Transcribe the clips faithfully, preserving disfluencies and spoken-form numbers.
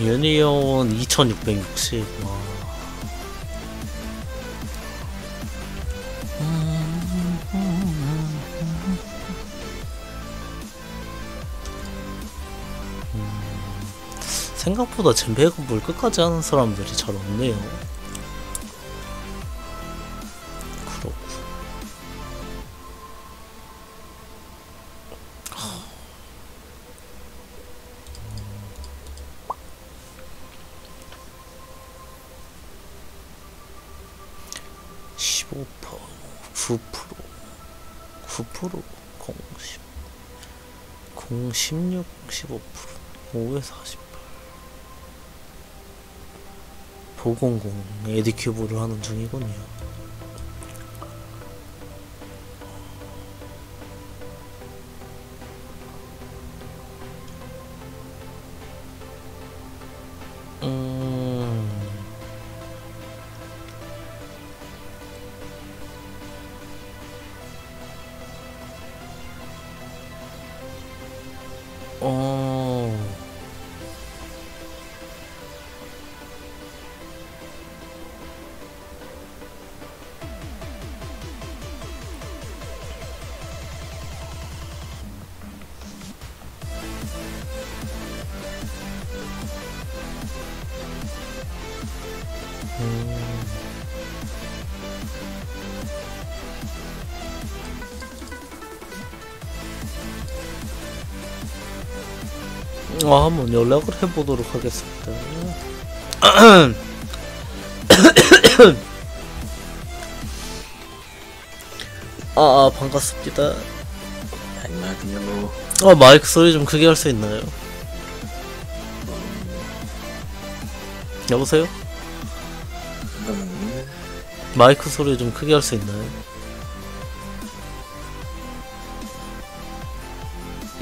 유니온 이천육백육십. 와. 음, 생각보다 젬베 공부를 끝까지 하는 사람들이 잘 없네요. 십육, 십오 퍼센트, 오에서 사십팔. 보공공 에디큐브를 하는 중이군요. 음. 어. 음. 아, 한번 연락을 해보도록 하겠습니다. 아, 아, 반갑습니다. 안녕하세요. 아, 마이크 소리 좀 크게 할 수 있나요? 여보세요? 마이크 소리 좀 크게 할 수 있나요?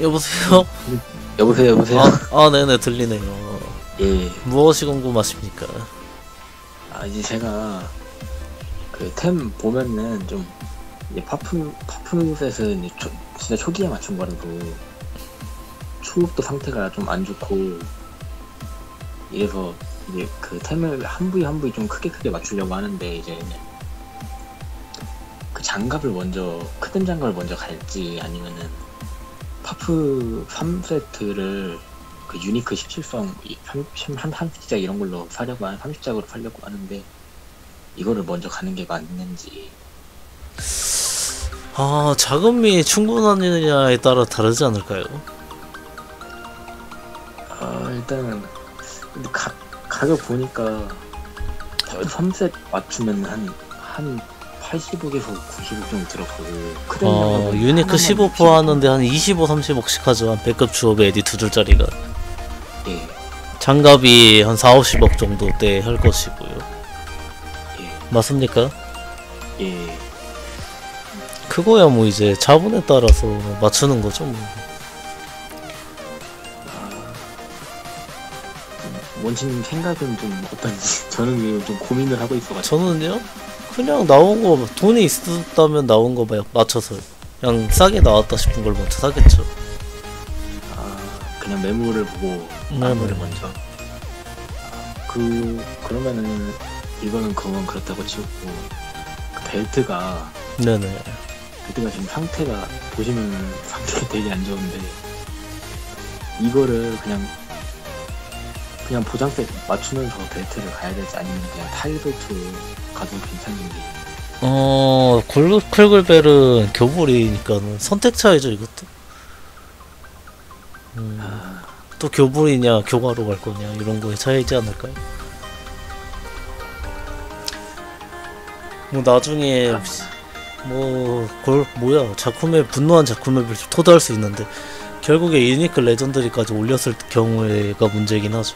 여보세요? 여보세요, 여보세요. 아, 아, 네네, 들리네요. 예. 무엇이 궁금하십니까? 아, 이제 제가 그 템 보면은 좀 이제 파프 파프셋은 이제 초, 진짜 초기에 맞춘 거라도 초급도 상태가 좀 안 좋고 이래서 이제 그 템을 한 부위 한 부위 좀 크게 크게 맞추려고 하는데 이제 그 장갑을 먼저 크템 장갑을 먼저 갈지 아니면은. 파프 삼 세트를 그 유니크 십칠성 삼십자 이런 걸로 사려고 한 삼십작으로 팔려고 하는데 이거를 먼저 가는 게 맞는지. 아, 자금이 충분하느냐에 따라 다르지 않을까요? 아, 일단은 근데 가, 가격 보니까 파프 삼 세트 맞추면 한 한 팔십억에서 구십억 정도 들어가고. 어, 유니크 십오 퍼센트 하는데 한 이십오, 삼십억씩 하죠. 한 백급 주업에 에디 두 줄짜리가. 예. 장갑이 한 사오십억 정도 때 할 것이고요. 예. 맞습니까? 예. 그거야 뭐 이제 자본에 따라서 맞추는 거죠 뭐. 아, 원진님 생각은 좀 어떤지. 저는 좀 고민을 하고 있어가지고. 저는요? 그냥 나온 거, 돈이 있었다면 나온 거 맞춰서 그냥 싸게 나왔다 싶은 걸 먼저 사겠죠. 아, 그냥 매물을 보고 매물을 음. 먼저. 그 그러면은 이거는 그건 그렇다고 치고 그 벨트가 네네. 벨트가 지금 상태가 보시면 상태가 되게 안 좋은데 이거를 그냥 그냥 보장세 맞추면서 벨트를 가야 될지 아니면 그냥 타이벨트. 가도 괜찮은데. 어, 쿨글벨은 교불이니까 선택 차이죠 이것도. 음, 아... 또 교불이냐 교과로 갈 거냐 이런 거에 차이지 않을까요? 뭐 나중에 아... 뭐 골, 뭐야 자쿠맵 분노한 자쿠맵을 토대할 수 있는데 결국에 유니크 레전드리까지 올렸을 경우가 문제긴 하죠.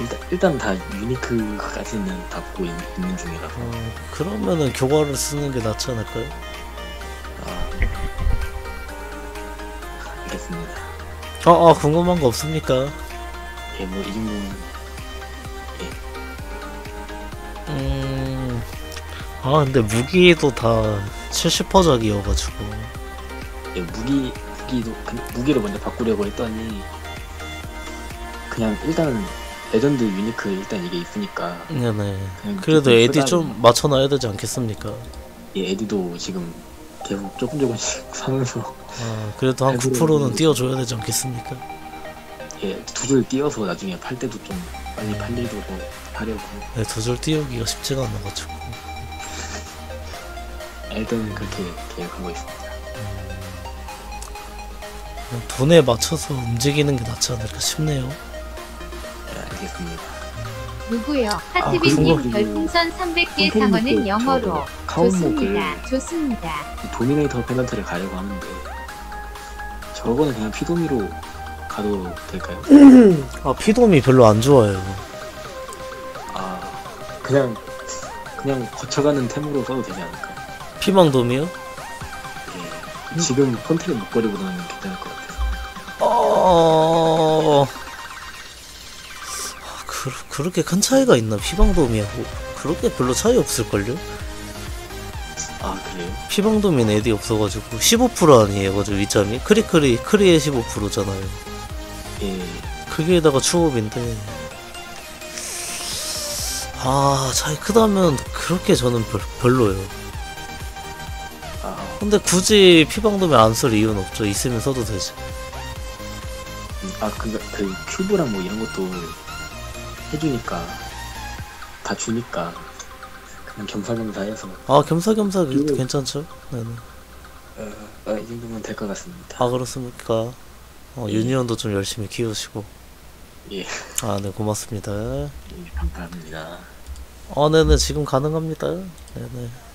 일단, 일단 다 유니크까지는 다 보고 있는, 있는 중이라서. 어, 그러면은 교과를 쓰는 게 낫지 않을까요? 아, 알겠습니다. 아, 아, 궁금한 거 없습니까? 예, 뭐 이 정도는. 예. 음, 아, 근데 무기도 다 칠십 퍼센트작이어가지고. 예, 무기 무기도 무기를 먼저 바꾸려고 했더니. 그냥 일단 레전드 유니크 일단 이게 있으니까. 네네. 그래도 에디 좀 맞춰놔야 되지 않겠습니까? 예, 에디도 지금 계속 조금 조금씩 사면서. 아, 그래도 한 구 퍼센트는 띄워줘야 되지 않겠습니까? 예, 두 줄 띄워서 나중에 팔 때도 좀 빨리 팔리도록 하려고. 네, 두 줄 띄우기가 쉽지가 않아가지고. 일단 그렇게 계획하고 있습니다. 음, 돈에 맞춰서 움직이는 게 낫지 않을까 싶네요. 네, 알겠습니다. 누구요? 하트비님 아, 별풍선 삼백 개 상어는 영어로. 좋습니다. 좋습니다. 도미네이터 페넌트를 가려고 하는데 저거는 그냥 피도미로 가도 될까요? 아, 피도미 별로 안 좋아요. 아, 그냥 그냥 거쳐가는 템으로 써도 되지 않을까? 피망돔이요? 예. 음? 지금 컨트롤 목걸이보다는 괜찮을 것 같아서. 어... 아, 그, 그렇게 큰 차이가 있나? 피망돔이하고 그렇게 별로 차이 없을걸요? 아, 그래요? 피망돔이는 애디 없어가지고 십오 퍼센트 아니에요, 가지고 이점이? 크리크리, 크리에 십오 퍼센트잖아요. 예. 그게다가 추업인데. 아, 차이 크다면 그렇게 저는 별, 별로예요. 근데 굳이 피방돔에 안 쓸 이유는 없죠. 있으면 써도 되지. 아, 그, 그 큐브랑 뭐 이런 것도 해주니까, 다 주니까 그냥 겸사겸사 해서. 아, 겸사겸사 그, 괜찮죠? 네네. 어, 어, 이 정도면 될 것 같습니다. 아, 그렇습니까? 어, 예. 유니온도 좀 열심히 키우시고. 예. 아, 네, 고맙습니다. 예, 감사합니다. 어, 네네, 지금 가능합니다. 네네.